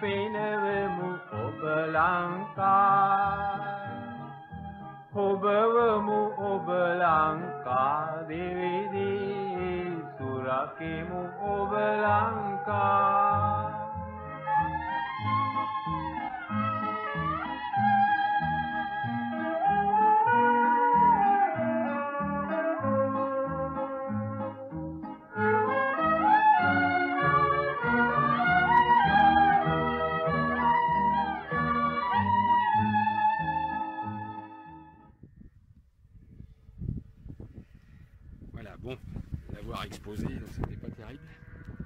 පිනවමු ඔබ ලංකා ඔබවමු ඔබ ලංකා දෙවිදී සුරකිමු ඔබ Lanka exposé, donc c'était pas terrible.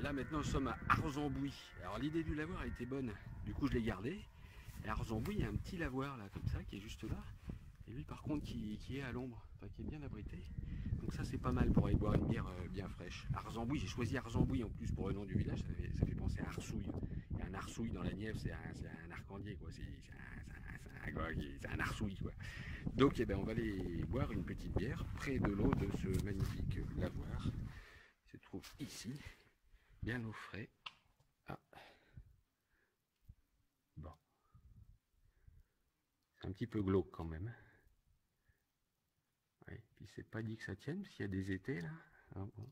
Là maintenant nous sommes à Arzembouy. Alors l'idée du lavoir était bonne, du coup je l'ai gardé. Et à Arzembouy il y a un petit lavoir là comme ça qui est juste là, et lui par contre qui est à l'ombre, enfin qui est bien abrité, donc ça c'est pas mal pour aller boire une bière bien fraîche. Arzembouy, j'ai choisi Arzembouy en plus pour le nom du village, ça fait penser à Arsouille. Il y a un Arsouille dans la Nièvre, c'est un Arcandier quoi, c'est un Arsouille quoi. Donc eh ben, on va aller boire une petite bière près de l'eau de ce magnifique lavoir. Se trouve ici, bien au frais. Ah. Bon. C'est un petit peu glauque quand même. Ouais. Puis c'est pas dit que ça tienne, s'il y a des étés là. Ah, bon.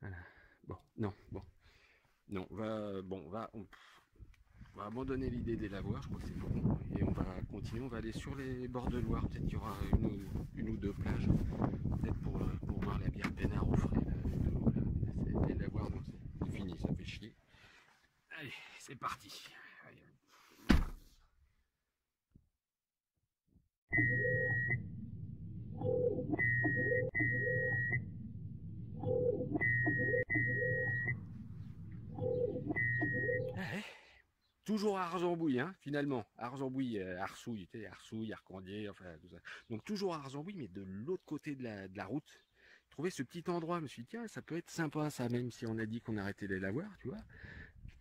Voilà. Bon, non, bon. Non, on va abandonner l'idée des lavoirs, je crois que c'est bon. Et on va continuer, on va aller sur les bords de Loire, peut-être qu'il y aura une ou deux plages, peut-être pour boire la bière peinard au frais. Les lavoirs, donc c'est fini, ça fait chier. Allez, c'est parti. Allez. Allez. Toujours à Arzembouy, hein, finalement. Arzembouy, Arsouille, tu sais, Arsouille, Arcandier, enfin tout ça. Donc toujours à Arzembouy, mais de l'autre côté de la route. Je trouvais ce petit endroit, je me suis dit, tiens, ça peut être sympa ça, même si on a dit qu'on arrêtait les lavoirs, tu vois.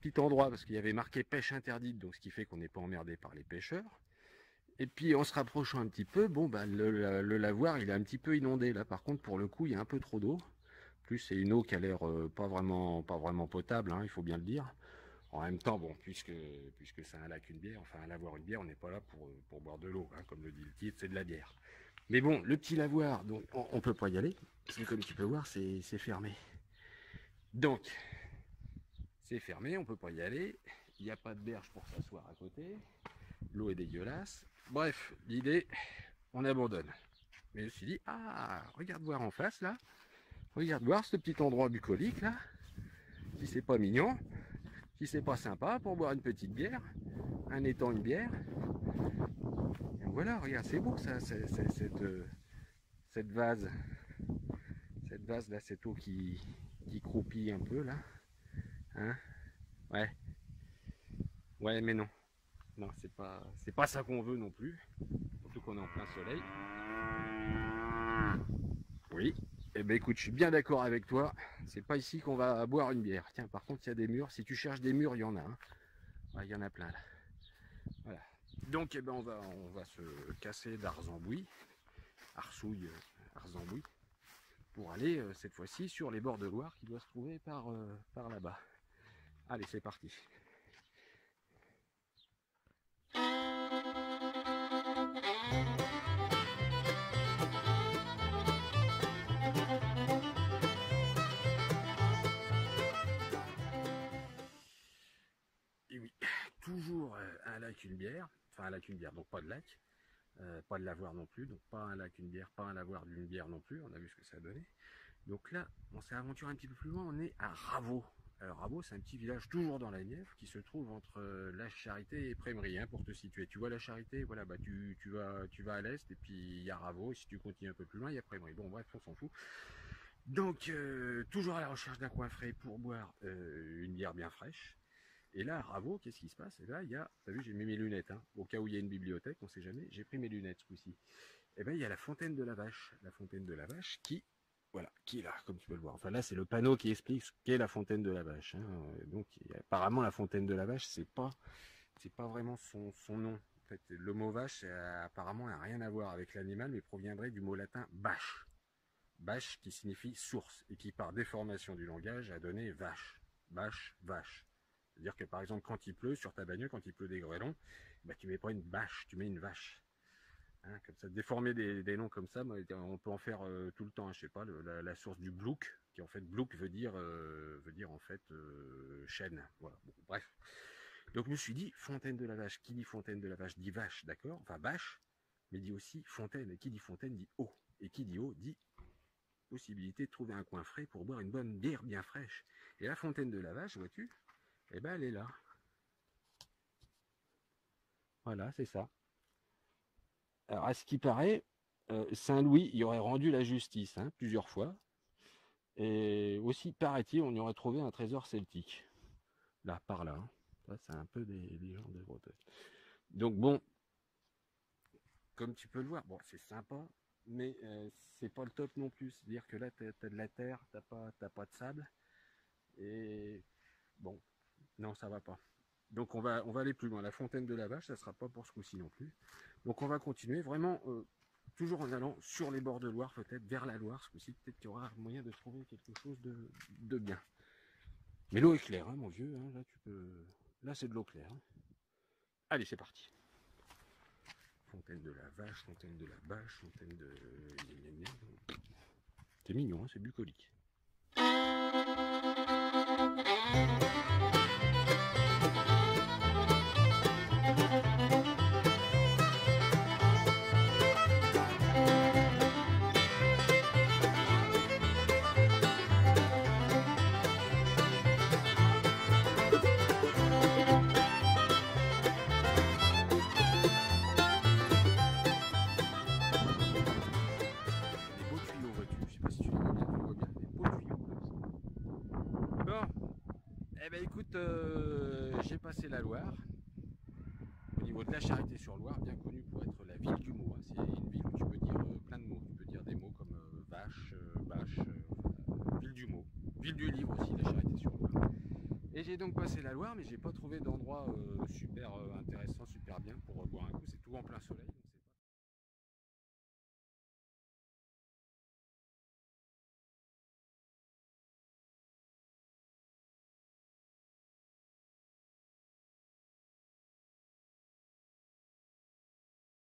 Petit endroit, parce qu'il y avait marqué pêche interdite, donc ce qui fait qu'on n'est pas emmerdé par les pêcheurs. Et puis en se rapprochant un petit peu, bon, bah, le lavoir, il est un petit peu inondé. Là, par contre, pour le coup, il y a un peu trop d'eau. Plus, c'est une eau qui a l'air pas vraiment potable, hein, il faut bien le dire. En même temps, bon, puisque c'est un lac, une bière, enfin un lavoir, une bière, on n'est pas là pour boire de l'eau, hein, comme le dit le titre, c'est de la bière. Mais bon, le petit lavoir, donc on peut pas y aller, parce que comme tu peux voir, c'est fermé. Donc, c'est fermé, on peut pas y aller, il n'y a pas de berge pour s'asseoir à côté, l'eau est dégueulasse. Bref, l'idée, on abandonne. Mais je me suis dit, ah, regarde voir en face là, regarde voir ce petit endroit bucolique là, si c'est pas mignon, si c'est pas sympa pour boire une petite bière, un étang, une bière. Et voilà, regarde, c'est beau ça, cette vase. Cette vase là, cette eau qui croupit un peu là. Hein? Ouais. Ouais, mais non. Non, c'est pas ça qu'on veut non plus. Surtout qu'on est en plein soleil. Oui. Eh ben écoute, je suis bien d'accord avec toi, c'est pas ici qu'on va boire une bière. Tiens, par contre, il y a des murs, si tu cherches des murs, il y en a. Hein. Ouais, il y en a plein là. Voilà. Donc, eh ben, on va se casser d'Arzembouy, Arsouille, Arzembouy, pour aller cette fois-ci sur les bords de Loire qui doit se trouver par là-bas. Allez, c'est parti. Toujours un lac, une bière, enfin un lac, une bière, donc pas de lac, pas de lavoir non plus, donc pas un lac, une bière, pas un lavoir d'une bière non plus, on a vu ce que ça donnait. Donc là, on s'est aventuré un petit peu plus loin, on est à Raveau. Alors Raveau, c'est un petit village toujours dans la Nièvre qui se trouve entre la Charité et Prémery, hein, pour te situer. Tu vois la Charité, voilà, bah tu vas à l'est et puis il y a Raveau, et si tu continues un peu plus loin, il y a Prémery. Bon bref, on s'en fout. Donc toujours à la recherche d'un coin frais pour boire une bière bien fraîche. Et là, à Raveau, qu'est-ce qui se passe? Et là, il y a, t'as vu, j'ai mis mes lunettes, hein, au cas où il y a une bibliothèque, on sait jamais, j'ai pris mes lunettes ce coup-ci. Et bien, il y a la fontaine de la Vache, qui, voilà, qui est là, comme tu peux le voir. Enfin, là, c'est le panneau qui explique ce qu'est la fontaine de la Vache. Hein. Donc, apparemment, la fontaine de la Vache, c'est pas vraiment son nom. En fait, le mot vache, apparemment, n'a rien à voir avec l'animal, mais proviendrait du mot latin bâche. Bâche qui signifie source, et qui, par déformation du langage, a donné vache. Bâche, vache. C'est-à-dire que par exemple, quand il pleut, sur ta bagnole, quand il pleut des grêlons, bah, tu mets pas une bâche, tu mets une vache. Hein, comme ça, déformer des noms comme ça, on peut en faire tout le temps. Hein, je sais pas, la source du blouk, qui en fait, blouk veut dire en fait chêne. Voilà, bon, bref. Donc je me suis dit, fontaine de la vache, qui dit fontaine de la vache dit vache, d'accord, enfin bâche, mais dit aussi fontaine, et qui dit fontaine dit eau, et qui dit eau dit possibilité de trouver un coin frais pour boire une bonne bière bien fraîche. Et la fontaine de la vache, vois-tu, eh ben elle est là. Voilà, c'est ça. Alors à ce qui paraît, Saint-Louis y aurait rendu la justice, hein, plusieurs fois, et aussi, paraît-il, on y aurait trouvé un trésor celtique, là, par là, hein. C'est un peu des gens de Bretagne. Donc bon, comme tu peux le voir, bon, c'est sympa, mais c'est pas le top non plus. C'est-à-dire que là, tu as de la terre, t'as pas de sable. Et bon, non, ça va pas. Donc on va aller plus loin. La fontaine de la vache, ça sera pas pour ce coup-ci non plus. Donc on va continuer vraiment, toujours en allant sur les bords de Loire, peut-être, vers la Loire. Ce coup-ci, peut-être qu'il y aura moyen de trouver quelque chose de bien. Mais l'eau est claire, hein, mon vieux. Hein, là, tu peux... Là, c'est de l'eau claire. Allez, c'est parti. Fontaine de la vache, fontaine de la bâche, fontaine de... C'est mignon, hein, c'est bucolique. J'ai passé la Loire au niveau de la Charité-sur-Loire, bien connue pour être la ville du mot. Hein. C'est une ville où tu peux dire plein de mots. Tu peux dire des mots comme vache, bâche, ville du mot, ville du livre aussi, la Charité-sur-Loire. Et j'ai donc passé la Loire, mais j'ai pas trouvé d'endroit super intéressant, super bien pour boire un coup. C'est tout en plein soleil.